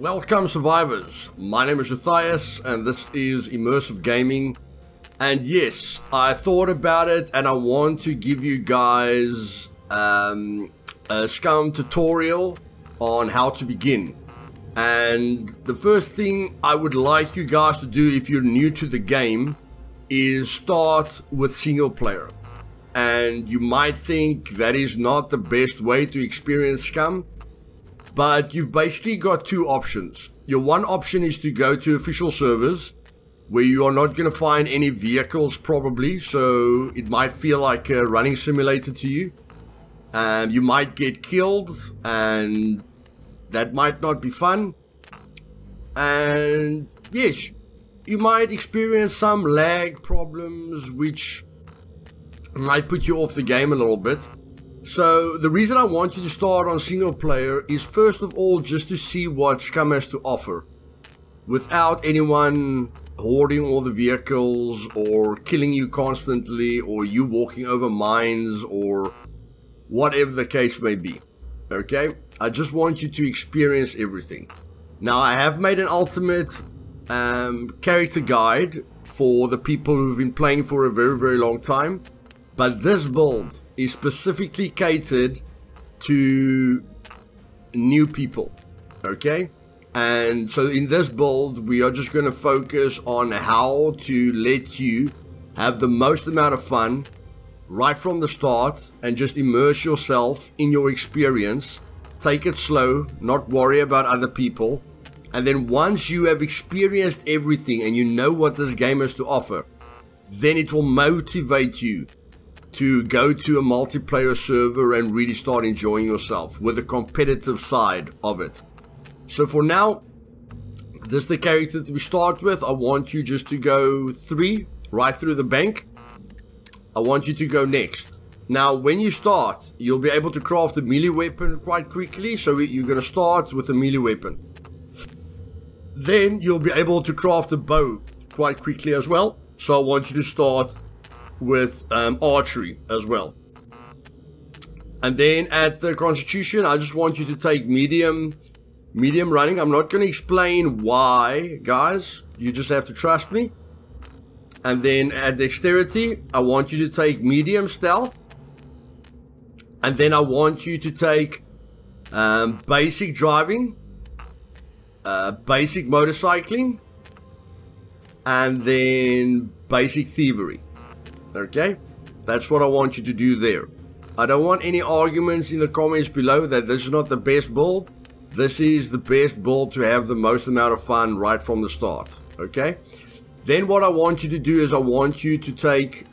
Welcome survivors, my name is Luthais and this is Immersive Gaming, and yes, I thought about it and I want to give you guys a Scum tutorial on how to begin. And the first thing I would like you guys to do if you're new to the game is start with single player. And you might think that is not the best way to experience Scum, but you've basically got two options. Your one option is to go to official servers, where you are not going to find any vehicles probably, so it might feel like a running simulator to you. And you might get killed, and that might not be fun. And yes, you might experience some lag problems, which might put you off the game a little bit. So the reason I want you to start on single player is first of all just to see what Scum has to offer without anyone hoarding all the vehicles or killing you constantly or you walking over mines or whatever the case may be. Okay, I just want you to experience everything. Now I have made an ultimate character guide for the people who've been playing for a very long time, but this build is specifically catered to new people, okay? And so in this build, we are just going to focus on how to let you have the most amount of fun right from the start and just immerse yourself in your experience. Take it slow, not worry about other people. And then once you have experienced everything and you know what this game has to offer, then it will motivate you to go to a multiplayer server and really start enjoying yourself with the competitive side of it. So for now, this is the character that we start with. I want you just to go 3 right through the bank. I want you to go next. Now when you start, you'll be able to craft a melee weapon quite quickly, so you're going to start with a melee weapon. Then you'll be able to craft a bow quite quickly as well, so I want you to start with archery as well. And then at the constitution, I just want you to take medium running. I'm not going to explain why, guys, you just have to trust me. And then at dexterity, I want you to take medium stealth, and then I want you to take basic driving, basic motorcycling, and then basic thievery. Okay, that's what I want you to do there. I don't want any arguments in the comments below that this is not the best build. This is the best build to have the most amount of fun right from the start. Okay, then what I want you to do is I want you to take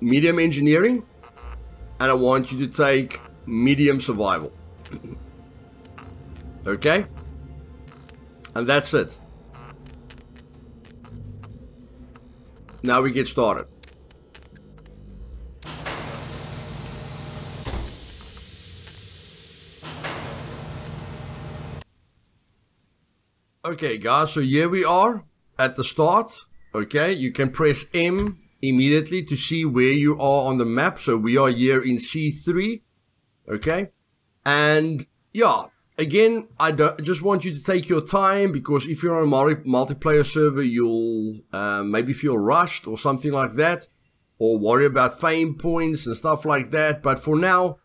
medium engineering, and I want you to take medium survival. Okay, and that's it. Now we get started. Okay guys, so here we are at the start. Okay, you can press M immediately to see where you are on the map. So we are here in C3. Okay, and yeah, again, I just want you to take your time, because if you're on a multiplayer server, you'll maybe feel rushed or something like that, or worry about fame points and stuff like that. But for now,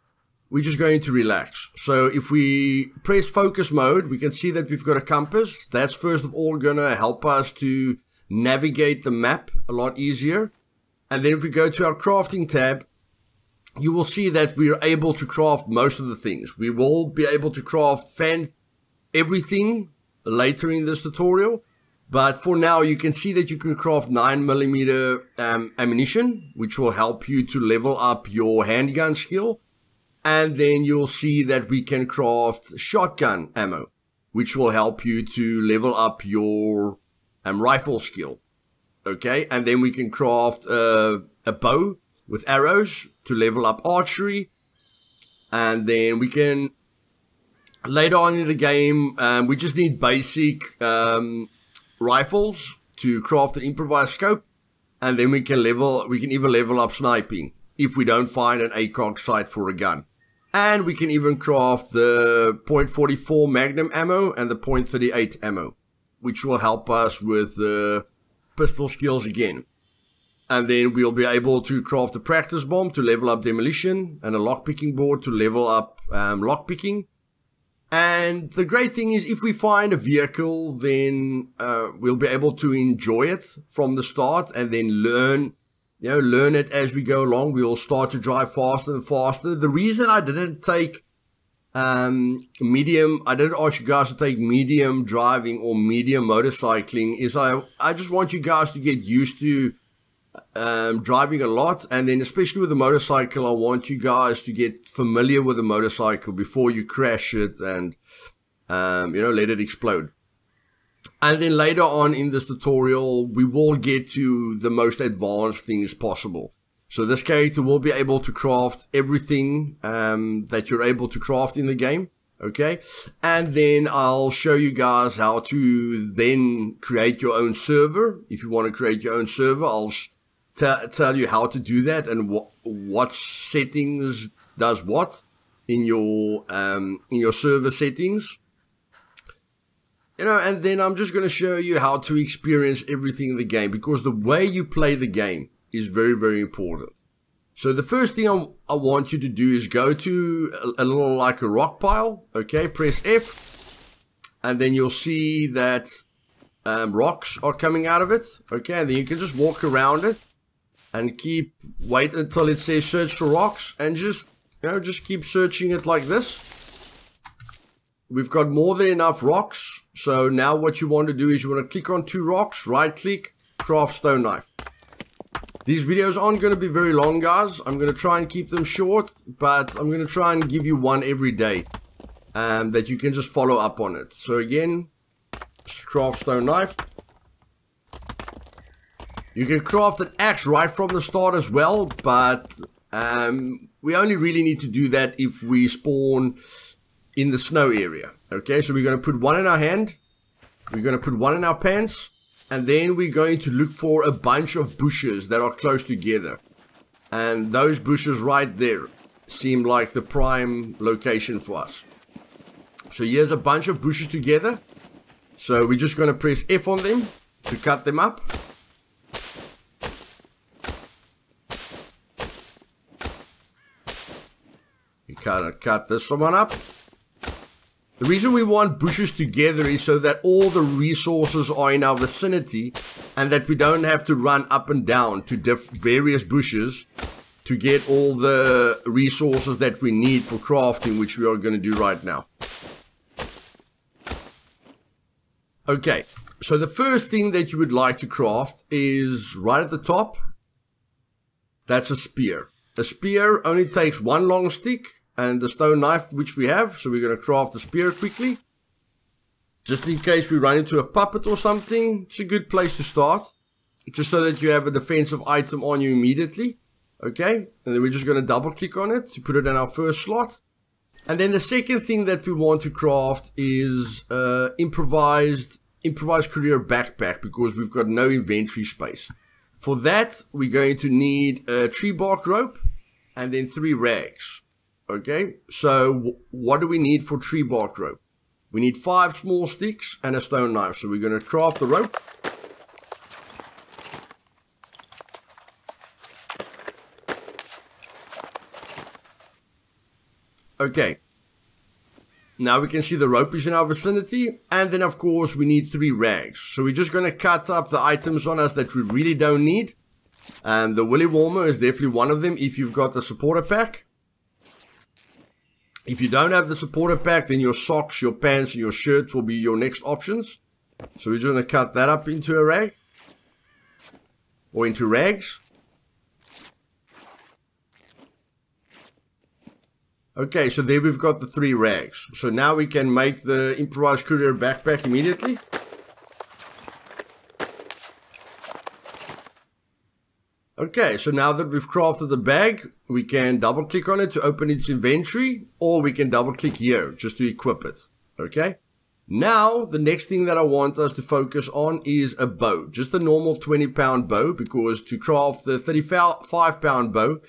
we're just going to relax. So if we press focus mode, we can see that we've got a compass. That's first of all going to help us to navigate the map a lot easier. And then if we go to our crafting tab, you will see that we are able to craft most of the things. We will be able to craft everything later in this tutorial, but for now you can see that you can craft 9mm ammunition, which will help you to level up your handgun skill. And then you'll see that we can craft shotgun ammo, which will help you to level up your rifle skill. Okay, and then we can craft a bow with arrows to level up archery. And then we can, later on in the game, we just need basic rifles to craft an improvised scope, and then we can even level up sniping if we don't find an ACOG sight for a gun. And we can even craft the .44 Magnum ammo and the .38 ammo, which will help us with the pistol skills again. And then we'll be able to craft a practice bomb to level up demolition and a lockpicking board to level up lockpicking. And the great thing is, if we find a vehicle, then we'll be able to enjoy it from the start and then learn, you know, learn it as we go along. We'll start to drive faster and faster. The reason I didn't take medium, I didn't ask you guys to take medium driving or medium motorcycling, is I just want you guys to get used to driving a lot, and then especially with the motorcycle, I want you guys to get familiar with the motorcycle before you crash it and you know, let it explode. And then later on in this tutorial, we will get to the most advanced things possible. So this character will be able to craft everything that you're able to craft in the game. Okay, and then I'll show you guys how to then create your own server. If you want to create your own server, I'll tell you how to do that and what settings does what in your server settings. You know, and then I'm just going to show you how to experience everything in the game, because the way you play the game is very, very important. So the first thing I want you to do is go to a little like a rock pile. Okay, press F, and then you'll see that rocks are coming out of it. Okay, and then you can just walk around it and keep, wait until it says search for rocks, and just, you know, just keep searching it like this. We've got more than enough rocks. So now what you want to do is you want to click on two rocks, right click, craft stone knife. These videos aren't going to be very long, guys. I'm going to try and keep them short, but I'm going to try and give you one every day that you can just follow up on it. So again, craft stone knife. You can craft an axe right from the start as well, but we only really need to do that if we spawn in the snow area. Okay, so we're going to put one in our hand. We're going to put one in our pants. And then we're going to look for a bunch of bushes that are close together. And those bushes right there seem like the prime location for us. So here's a bunch of bushes together. So we're just going to press F on them to cut them up. You kind of cut this one up. The reason we want bushes together is so that all the resources are in our vicinity and that we don't have to run up and down to various bushes to get all the resources that we need for crafting, which we are going to do right now. Okay, so the first thing that you would like to craft is right at the top. That's a spear. A spear only takes one long stick and the stone knife which we have, so we're going to craft the spear quickly. Just in case we run into a puppet or something, it's a good place to start. Just so that you have a defensive item on you immediately. Okay, and then we're just going to double click on it to put it in our first slot. And then the second thing that we want to craft is improvised career backpack, because we've got no inventory space. For that, we're going to need a tree bark rope and then 3 rags. Okay, so what do we need for tree bark rope? We need 5 small sticks and a stone knife. So we're going to craft the rope. Okay, now we can see the rope is in our vicinity. And then of course we need 3 rags. So we're just going to cut up the items on us that we really don't need. And the willy warmer is definitely one of them if you've got the supporter pack. If you don't have the supporter pack, then your socks, your pants, and your shirt will be your next options. So we're just going to cut that up into a rag. Or into rags. Okay, so there we've got the 3 rags. So now we can make the improvised courier backpack immediately. Okay, so now that we've crafted the bag, we can double click on it to open its inventory, or we can double click here just to equip it. Okay, now the next thing that I want us to focus on is a bow, just a normal 20-pound bow, because to craft the 35-pound bow,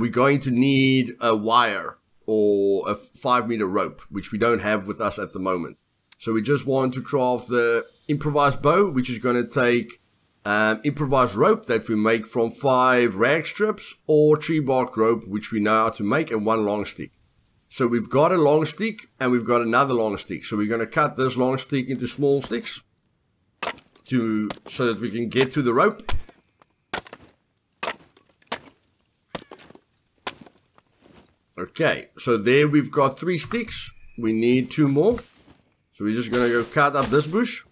we're going to need a wire or a 5-meter rope, which we don't have with us at the moment. So we just want to craft the improvised bow, which is going to take improvised rope that we make from 5 rag strips or tree bark rope, which we know how to make, and 1 long stick. So we've got a long stick and we've got another long stick. So we're going to cut this long stick into small sticks so that we can get to the rope. Okay, so there we've got 3 sticks. We need 2 more. So we're just going to go cut up this bush.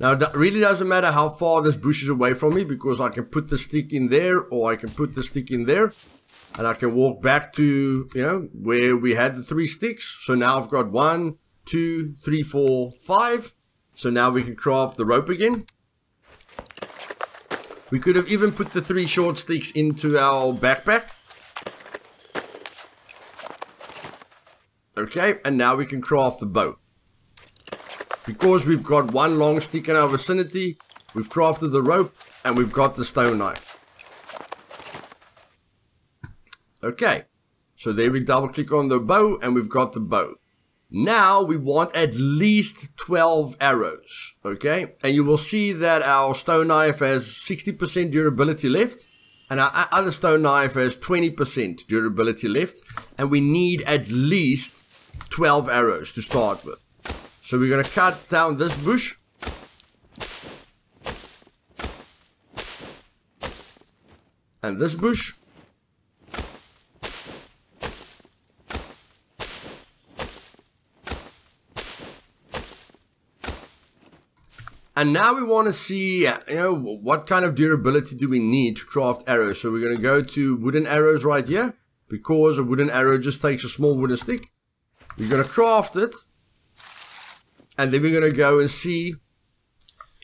Now, it really doesn't matter how far this bush is away from me, because I can put the stick in there, or I can put the stick in there, and I can walk back to, you know, where we had the 3 sticks. So now I've got 1, 2, 3, 4, 5. So now we can craft the rope again. We could have even put the 3 short sticks into our backpack. Okay, and now we can craft the bow. Because we've got 1 long stick in our vicinity, we've crafted the rope, and we've got the stone knife. Okay, so there we double click on the bow, and we've got the bow. Now we want at least 12 arrows, okay? And you will see that our stone knife has 60% durability left, and our other stone knife has 20% durability left, and we need at least 12 arrows to start with. So we're going to cut down this bush. And this bush. And now we want to see, you know, what kind of durability do we need to craft arrows. So we're going to go to wooden arrows right here, because a wooden arrow just takes a small wooden stick. We're going to craft it. And then we're going to go and see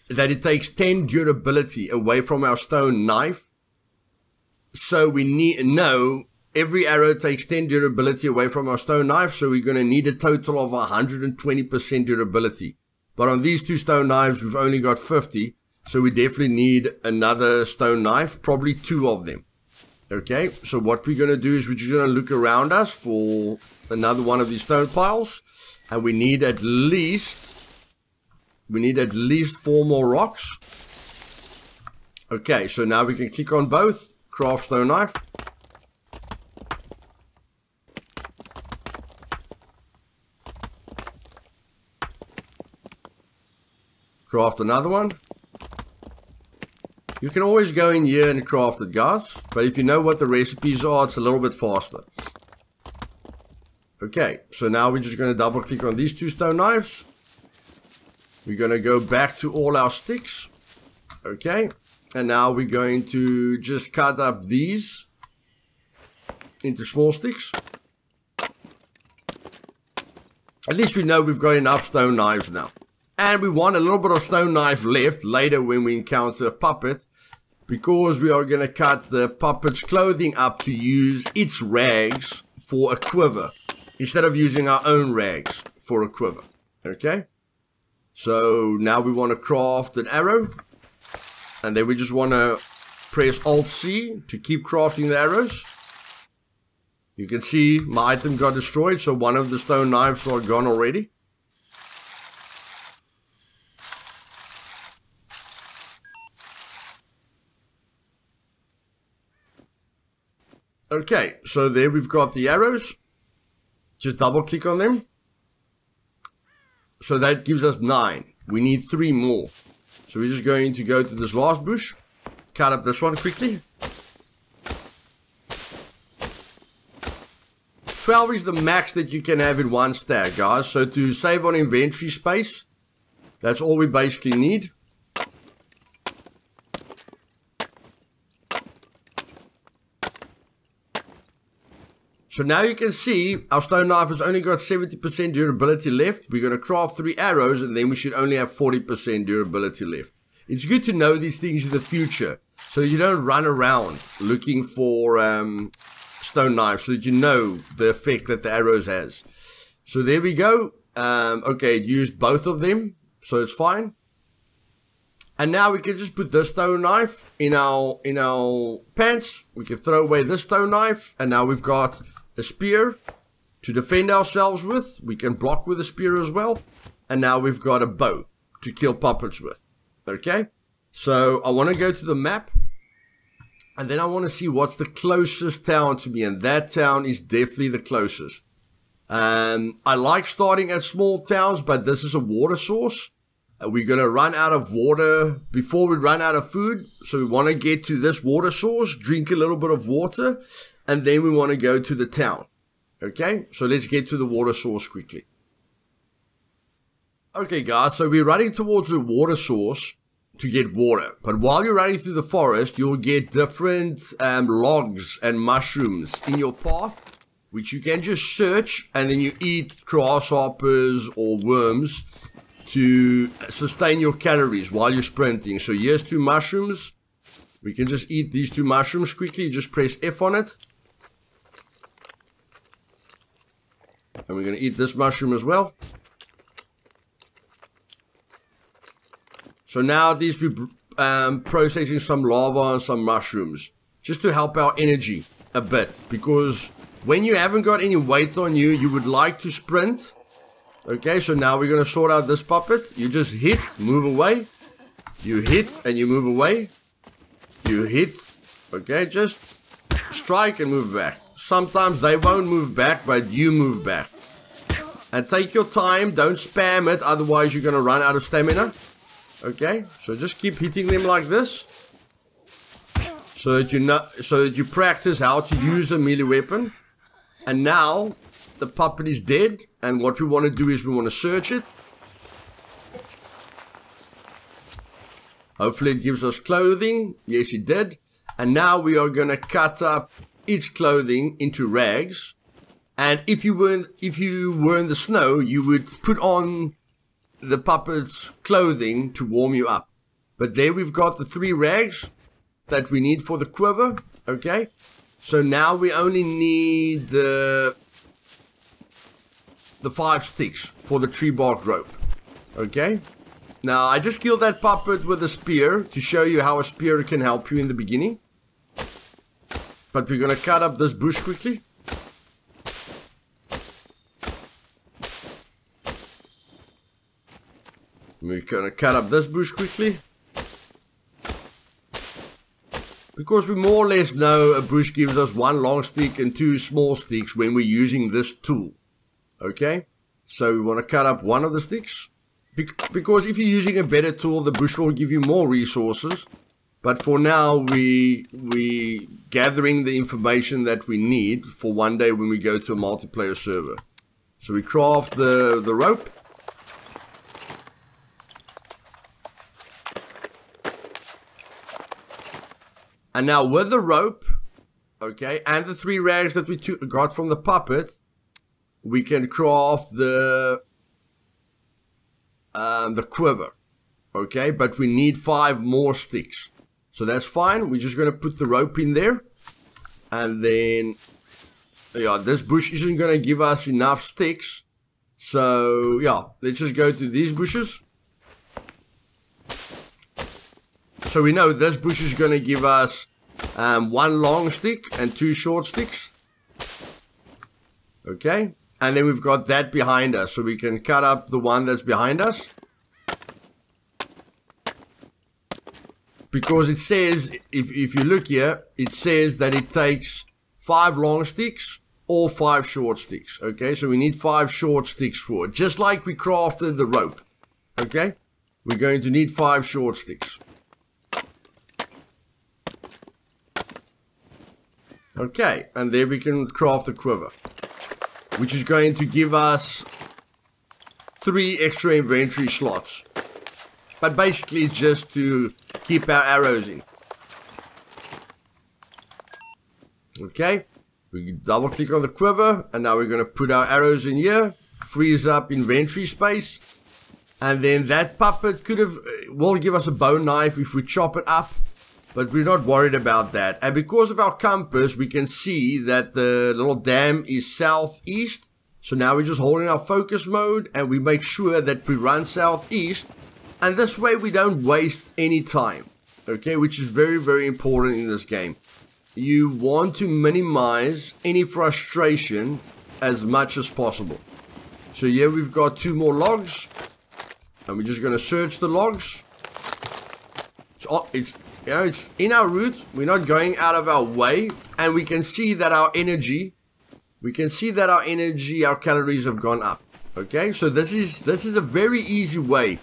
that it takes 10 durability away from our stone knife. So we need, no, every arrow takes 10 durability away from our stone knife. So we're going to need a total of 120% durability. But on these 2 stone knives, we've only got 50. So we definitely need another stone knife, probably 2 of them. Okay, so what we're going to do is we're just going to look around us for another one of these stone piles. And we need at least 4 more rocks. Okay, so now we can click on both, craft stone knife. Craft another one. You can always go in here and craft it, guys, but if you know what the recipes are, it's a little bit faster. Okay, so now we're just going to double click on these 2 stone knives. We're going to go back to all our sticks. Okay, and now we're going to just cut up these into small sticks. At least we know we've got enough stone knives now. And we want a little bit of stone knife left later when we encounter a puppet, because we are going to cut the puppet's clothing up to use its rags for a quiver, instead of using our own rags for a quiver. Okay, so now we want to craft an arrow, and then we just want to press Alt C to keep crafting the arrows. You can see my item got destroyed, so one of the stone knives are gone already. Okay, so there we've got the arrows. Just double click on them. So that gives us 9. We need 3 more. So we're just going to go to this last bush. Cut up this one quickly. 12 is the max that you can have in one stack, guys. So to save on inventory space, that's all we basically need. So now you can see our stone knife has only got 70% durability left. We're going to craft 3 arrows, and then we should only have 40% durability left. It's good to know these things in the future, so you don't run around looking for stone knives, so that you know the effect that the arrows has. So there we go. Okay, it used both of them, so it's fine. And now we can just put this stone knife in our pants. We can throw away this stone knife. And now we've got a spear to defend ourselves with. We can block with a spear as well. And now we've got a bow to kill puppets with. Okay. So I want to go to the map. And then I want to see what's the closest town to me. And that town is definitely the closest. I like starting at small towns, but this is a water source. We're going to run out of water before we run out of food. So we want to get to this water source, drink a little bit of water, and then we want to go to the town. Okay, so let's get to the water source quickly. Okay, guys, so we're running towards the water source to get water. But while you're running through the forest, you'll get different logs and mushrooms in your path, which you can just search, and then you eat grasshoppers or worms to sustain your calories while you're sprinting. So here's 2 mushrooms. We can just eat these 2 mushrooms quickly. Just press F on it. And we're going to eat this mushroom as well. So now these we're processing some lava and some mushrooms just to help our energy a bit, because when you haven't got any weight on you, you would like to sprint. Okay, so now we're going to sort out this puppet. You just hit, move away. You hit and you move away. You hit. Okay, just strike and move back. Sometimes they won't move back, but you move back. And take your time. Don't spam it, otherwise you're going to run out of stamina. Okay, so just keep hitting them like this. So that you practice how to use a melee weapon. And now the puppet is dead, and what we want to do is we want to search it. Hopefully it gives us clothing. Yes, it did. And now we are going to cut up its clothing into rags. And if you were in the snow, you would put on the puppet's clothing to warm you up. But there we've got the 3 rags that we need for the quiver. Okay, so now we only need the 5 sticks for the tree bark rope. Okay, now I just killed that puppet with a spear to show you how a spear can help you in the beginning. But we're gonna cut up this bush quickly. Because we more or less know a bush gives us 1 long stick and 2 small sticks when we're using this tool. Okay, so we want to cut up 1 of the sticks, because if you're using a better tool, the bush will give you more resources. But for now, we gathering the information that we need for one day when we go to a multiplayer server. So we craft the rope. And now with the rope, okay, and the 3 rags that we got from the puppet, we can craft the quiver. Okay, but we need 5 more sticks. So that's fine. We're just going to put the rope in there. And then, yeah, this bush isn't going to give us enough sticks. So, yeah, let's just go to these bushes. So we know this bush is going to give us 1 long stick and 2 short sticks. Okay. And then we've got that behind us, so we can cut up the one that's behind us. Because it says, if you look here, it says that it takes 5 long sticks or 5 short sticks. Okay, so we need 5 short sticks for it, just like we crafted the rope. Okay, we're going to need 5 short sticks. Okay, and there we can craft the quiver, which is going to give us 3 extra inventory slots. But basically it's just to keep our arrows in. Okay, we double click on the quiver, and now we're going to put our arrows in here, frees up inventory space. And then that puppet will give us a bone knife if we chop it up, but we're not worried about that. And because of our compass, we can see that the little dam is southeast. So now we're just holding our focus mode, and we make sure that we run southeast. and this way we don't waste any time, okay, which is very, very important in this game. You want to minimize any frustration as much as possible. So here we've got 2 more logs, and we're just going to search the logs. It's in our route. We're not going out of our way, and we can see that our energy, our calories have gone up. Okay, so this is a very easy way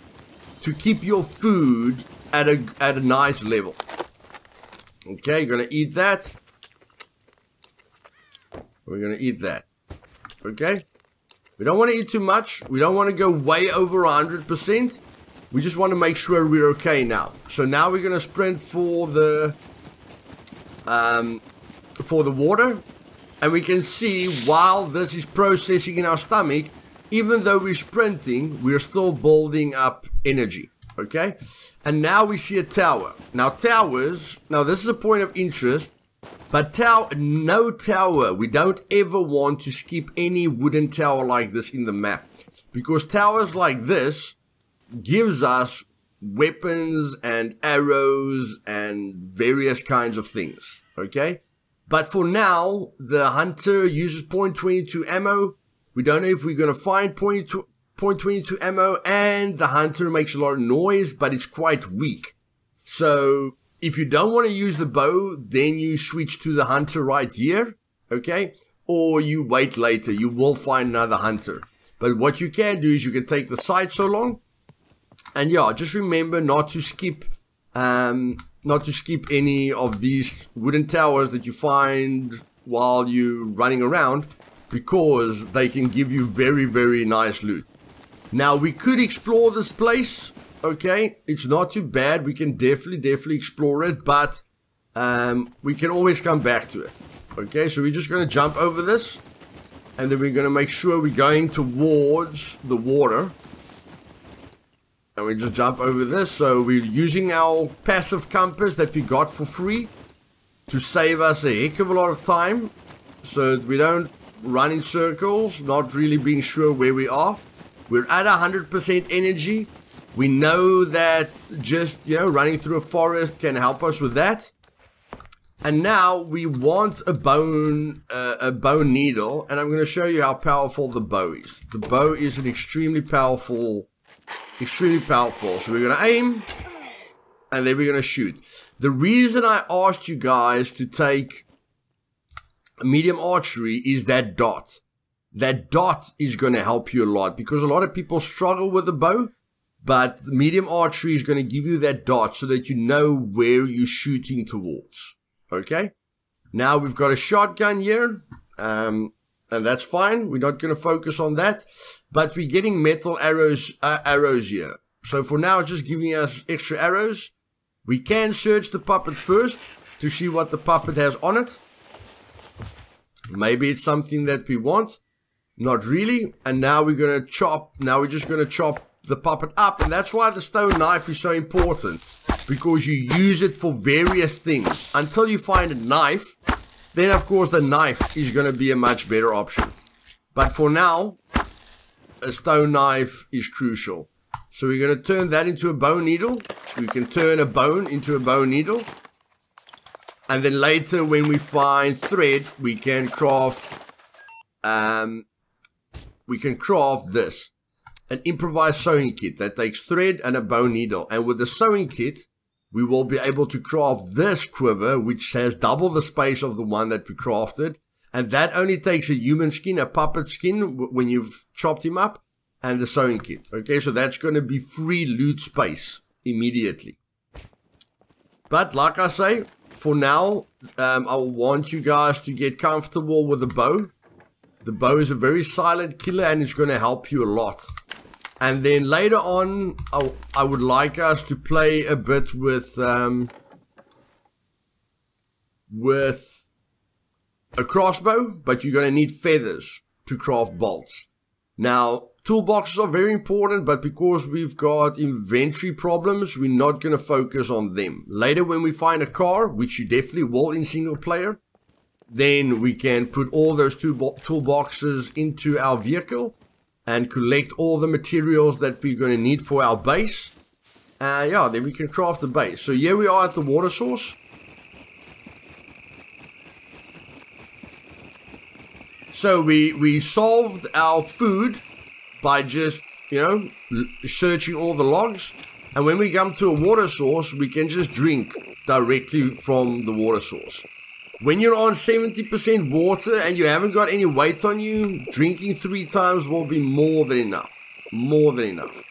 to keep your food at a nice level. Okay, you're gonna eat that. We're gonna eat that. Okay, we don't want to eat too much. We don't want to go way over 100%. We just want to make sure we're okay now. So now we're gonna sprint for the water, and we can see while this is processing in our stomach, even though we're sprinting, we're still building up energy. Okay, and now we see a tower. Now towers, now this is a point of interest, but no tower, we don't ever want to skip any wooden tower like this in the map, because towers like this gives us weapons and arrows and various kinds of things. Okay, but for now the hunter uses .22 ammo. We don't know if we're going to find .22 ammo, and the hunter makes a lot of noise, but it's quite weak. So if you don't want to use the bow, then you switch to the hunter right here, okay, or you wait later. You will find another hunter, but what you can do is you can take the sight so long, and yeah, just remember not to skip any of these wooden towers that you find while you're running around, because they can give you very, very nice loot. Now we could explore this place, okay, it's not too bad. We can definitely explore it, but we can always come back to it. Okay, so we're just going to jump over this, and then we're going to make sure we're going towards the water, and we just jump over this. So we're using our passive compass that we got for free to save us a heck of a lot of time, so that we don't run in circles not really being sure where we are. We're at 100% energy. We know that just, you know, running through a forest can help us with that. And now we want a bow needle, and I'm going to show you how powerful the bow is. The bow is an extremely powerful. So we're going to aim, and then we're going to shoot. The reason I asked you guys to take medium archery is that dot. That dot is going to help you a lot, because a lot of people struggle with the bow, but the medium archery is going to give you that dot so that you know where you're shooting towards. Okay, now we've got a shotgun here, and that's fine. We're not going to focus on that, but we're getting metal arrows here. So for now it's just giving us extra arrows. We can search the puppet first to see what the puppet has on it. Maybe it's something that we want. Not really. And now we're going to chop. Now we're just going to chop the puppet up. And that's why the stone knife is so important, because you use it for various things. Until you find a knife, then of course the knife is going to be a much better option. But for now, a stone knife is crucial. So we're going to turn that into a bow needle. We can turn a bone into a bow needle. And then later when we find thread, we can craft this. An improvised sewing kit that takes thread and a bow needle. And with the sewing kit, we will be able to craft this quiver, which has double the space of the one that we crafted. And that only takes a human skin, a puppet skin, when you've chopped him up, and the sewing kit. Okay, so that's going to be free loot space immediately. But like I say, for now, I want you guys to get comfortable with the bow. The bow is a very silent killer, and it's going to help you a lot. And then later on, I would like us to play a bit with a crossbow, but you're going to need feathers to craft bolts. Now, toolboxes are very important, but because we've got inventory problems, we're not going to focus on them. Later when we find a car, which you definitely will in single player, then we can put all those toolboxes into our vehicle and collect all the materials that we're going to need for our base. And yeah, then we can craft the base. So here we are at the water source. So we solved our food by just, you know, searching all the logs. And when we come to a water source, we can just drink directly from the water source. When you're on 70% water and you haven't got any weight on you, drinking 3 times will be more than enough. More than enough.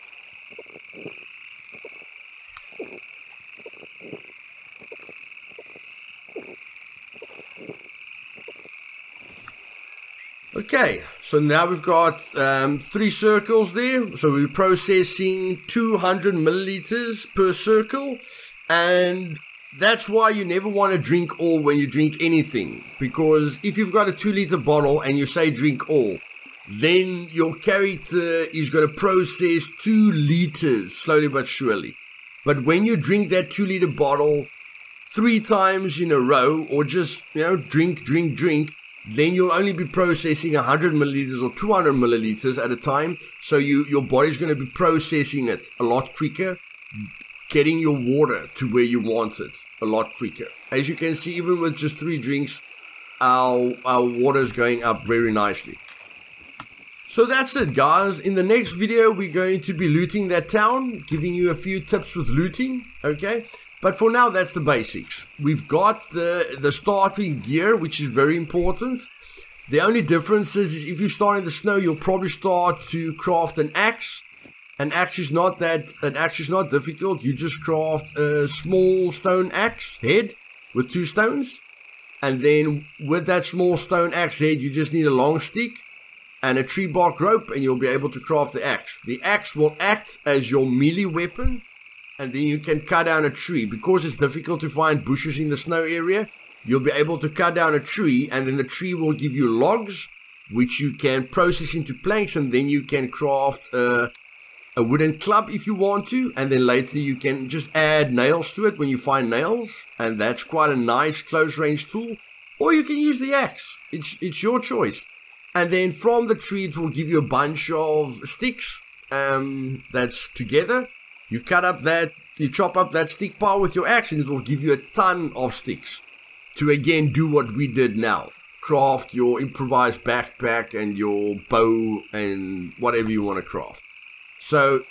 Okay, so now we've got 3 circles there. So we're processing 200 milliliters per circle. And that's why you never want to drink all when you drink anything. Because if you've got a 2-liter bottle and you say drink all, then your character is going to process 2 liters slowly but surely. But when you drink that 2-liter bottle 3 times in a row, or just, you know, drink, then you'll only be processing 100 milliliters or 200 milliliters at a time. So your body's going to be processing it a lot quicker, getting your water to where you want it a lot quicker. As you can see, even with just 3 drinks, our water is going up very nicely. So that's it, guys. In the next video, we're going to be looting that town, giving you a few tips with looting, okay? But for now, that's the basics. We've got the starting gear, which is very important. The only difference is if you start in the snow, you'll probably start to craft an axe. An axe is not difficult. You just craft a small stone axe head with 2 stones. And then with that small stone axe head, you just need a long stick and a tree bark rope, and you'll be able to craft the axe. The axe will act as your melee weapon, and then you can cut down a tree. Because it's difficult to find bushes in the snow area, you'll be able to cut down a tree, and then the tree will give you logs, which you can process into planks, and then you can craft a wooden club if you want to, and then later you can just add nails to it when you find nails, and that's quite a nice close range tool. Or you can use the axe, it's your choice. And then from the tree it will give you a bunch of sticks that's together. You cut up that, you chop up that stick pile with your axe, and it will give you a ton of sticks to again do what we did now. Craft your improvised backpack and your bow and whatever you want to craft. So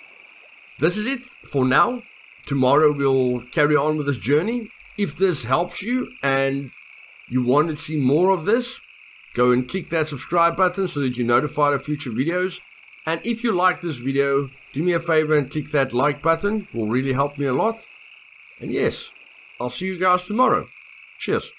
this is it for now. Tomorrow we'll carry on with this journey. If this helps you and you want to see more of this, go and click that subscribe button so that you're notified of future videos. And if you like this video, do me a favor and click that like button. It will really help me a lot. And yes, I'll see you guys tomorrow. Cheers.